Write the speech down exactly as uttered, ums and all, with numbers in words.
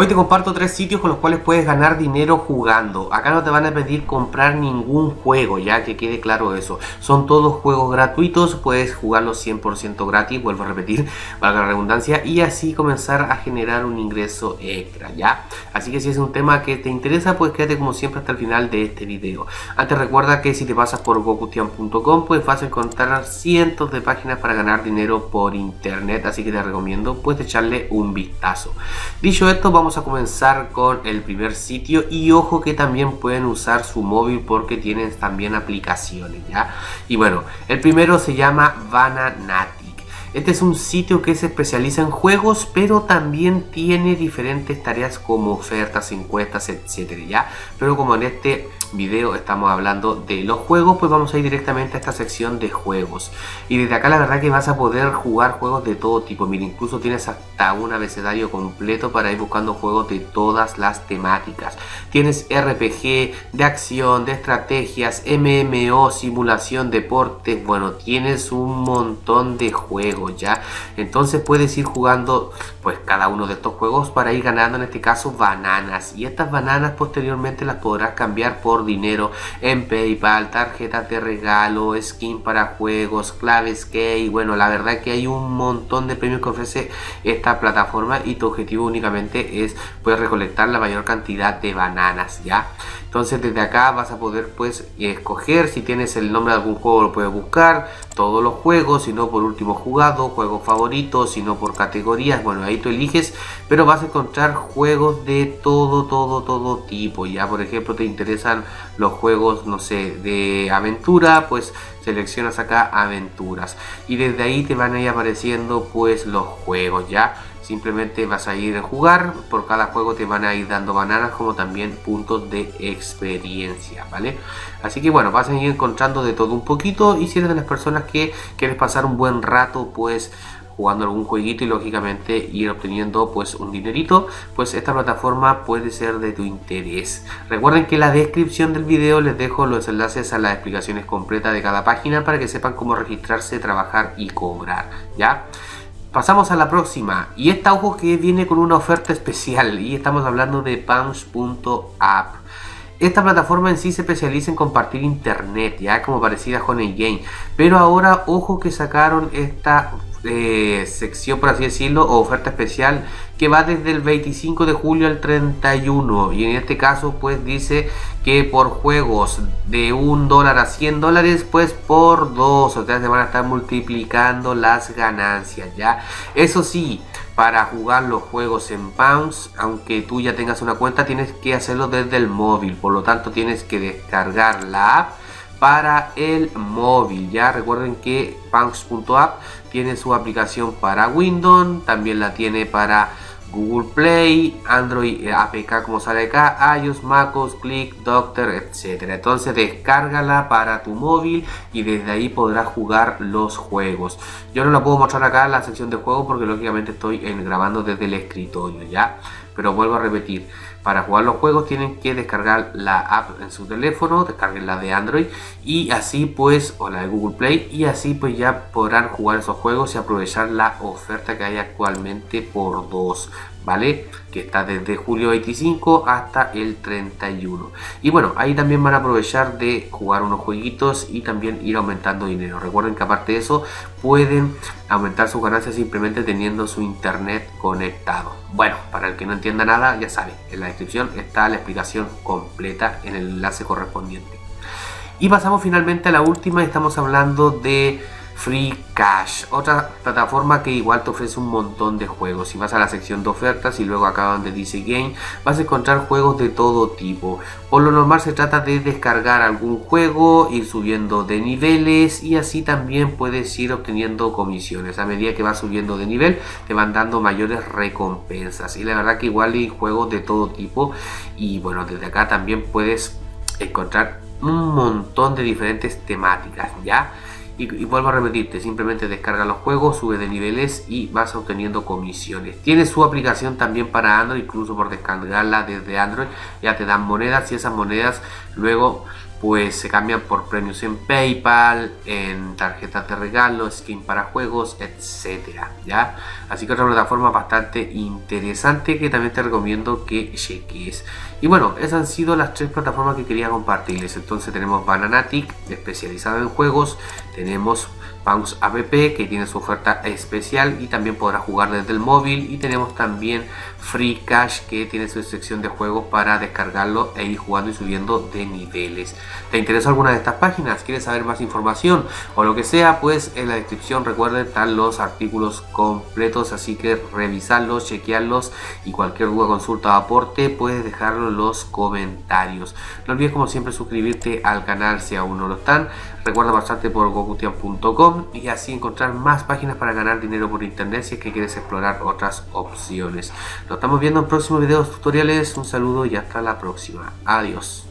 Hoy te comparto tres sitios con los cuales puedes ganar dinero jugando. Acá no te van a pedir comprar ningún juego, ya que quede claro eso. Son todos juegos gratuitos, puedes jugarlos cien por ciento gratis, vuelvo a repetir, valga la redundancia, y así comenzar a generar un ingreso extra, ¿ya? Así que si es un tema que te interesa, pues quédate como siempre hasta el final de este video. Antes recuerda que si te pasas por gokustian punto com, pues vas a encontrar cientos de páginas para ganar dinero por internet, así que te recomiendo pues echarle un vistazo. Dicho esto, vamos a comenzar con el primer sitio, y ojo que también pueden usar su móvil porque tienen también aplicaciones, ¿ya? Y bueno, el primero se llama Bananatic. Este es un sitio que se especializa en juegos, pero también tiene diferentes tareas como ofertas, encuestas, etcétera, ¿ya? Pero como en este video estamos hablando de los juegos, pues vamos a ir directamente a esta sección de juegos, y desde acá la verdad que vas a poder jugar juegos de todo tipo. Mira, incluso tienes hasta un abecedario completo para ir buscando juegos de todas las temáticas. Tienes R P G, de acción, de estrategias, M M O, simulación, deportes. Bueno, tienes un montón de juegos, ya. Entonces puedes ir jugando pues cada uno de estos juegos para ir ganando, en este caso, bananas, y estas bananas posteriormente las podrás cambiar por dinero en PayPal, tarjetas de regalo, skin para juegos, claves key. Bueno, la verdad que hay un montón de premios que ofrece esta plataforma, y tu objetivo únicamente es pues recolectar la mayor cantidad de bananas, ya. Entonces desde acá vas a poder pues escoger si tienes el nombre de algún juego, lo puedes buscar, todos los juegos, si no por último jugado, juegos favoritos, si no por categorías. Bueno, ahí tú eliges, pero vas a encontrar juegos de todo, todo, todo tipo, ya. Por ejemplo, te interesan los juegos, no sé, de aventura, pues seleccionas acá aventuras, y desde ahí te van a ir apareciendo pues los juegos, ya. Simplemente vas a ir a jugar, por cada juego te van a ir dando bananas, como también puntos de experiencia, ¿vale? Así que bueno, vas a ir encontrando de todo un poquito, y si eres de las personas que quieres pasar un buen rato pues jugando algún jueguito y lógicamente ir obteniendo pues un dinerito, pues esta plataforma puede ser de tu interés. Recuerden que en la descripción del video les dejo los enlaces a las explicaciones completas de cada página para que sepan cómo registrarse, trabajar y cobrar, ¿ya? Pasamos a la próxima, y esta, ojo, que viene con una oferta especial, y estamos hablando de Pawns punto app. Esta plataforma en sí se especializa en compartir internet, ya, como parecida a Honey Game, pero ahora ojo que sacaron esta Eh, sección, por así decirlo, o oferta especial, que va desde el veinticinco de julio al treinta y uno, y en este caso pues dice que por juegos de un dólar a cien dólares, pues por dos, o sea, se van a estar multiplicando las ganancias, ya. Eso sí, para jugar los juegos en Pawns, aunque tú ya tengas una cuenta, tienes que hacerlo desde el móvil, por lo tanto tienes que descargar la app para el móvil, ya. Recuerden que Pawns punto app tiene su aplicación para Windows, también la tiene para Google Play, Android, A P K como sale acá, iOS, MacOS, Click, Doctor, etcétera. Entonces descárgala para tu móvil y desde ahí podrás jugar los juegos. Yo no la puedo mostrar acá en la sección de juegos porque lógicamente estoy en, grabando desde el escritorio, ya. Pero vuelvo a repetir, para jugar los juegos tienen que descargar la app en su teléfono, descarguen la de Android y así pues, o la de Google Play, y así pues ya podrán jugar esos juegos y aprovechar la oferta que hay actualmente por dos, ¿vale? Que está desde julio veinticinco hasta el treinta y uno. Y bueno, ahí también van a aprovechar de jugar unos jueguitos y también ir aumentando dinero. Recuerden que aparte de eso pueden aumentar sus ganancias simplemente teniendo su internet conectado. Bueno, para el que no entienda nada, ya saben, en la descripción está la explicación completa en el enlace correspondiente. Y pasamos finalmente a la última, estamos hablando de Free Cash, otra plataforma que igual te ofrece un montón de juegos. Si vas a la sección de ofertas y luego acá donde dice Game, vas a encontrar juegos de todo tipo. Por lo normal se trata de descargar algún juego, ir subiendo de niveles, y así también puedes ir obteniendo comisiones. A medida que vas subiendo de nivel te van dando mayores recompensas, y la verdad que igual hay juegos de todo tipo. Y bueno, desde acá también puedes encontrar un montón de diferentes temáticas, ya. Y, y vuelvo a repetirte, simplemente descarga los juegos, sube de niveles y vas obteniendo comisiones. Tiene su aplicación también para Android, incluso por descargarla desde Android ya te dan monedas, y esas monedas luego pues se cambian por premios en PayPal, en tarjetas de regalo, skin para juegos, etcétera, ¿ya? Así que otra plataforma bastante interesante que también te recomiendo que cheques. Y bueno, esas han sido las tres plataformas que quería compartirles. Entonces tenemos Bananatic, especializado en juegos, tenemos Pawns punto app, que tiene su oferta especial y también podrás jugar desde el móvil, y tenemos también Free Cash, que tiene su sección de juegos para descargarlo e ir jugando y subiendo de niveles. ¿Te interesó alguna de estas páginas? ¿Quieres saber más información o lo que sea? Pues en la descripción, recuerden, están los artículos completos, así que revisarlos, chequearlos, y cualquier duda, consulta o aporte puedes dejarlo en los comentarios. No olvides, como siempre, suscribirte al canal si aún no lo están. Recuerda pasarte por gokustian punto com y así encontrar más páginas para ganar dinero por internet si es que quieres explorar otras opciones. Nos estamos viendo en próximos videos tutoriales. Un saludo y hasta la próxima. Adiós.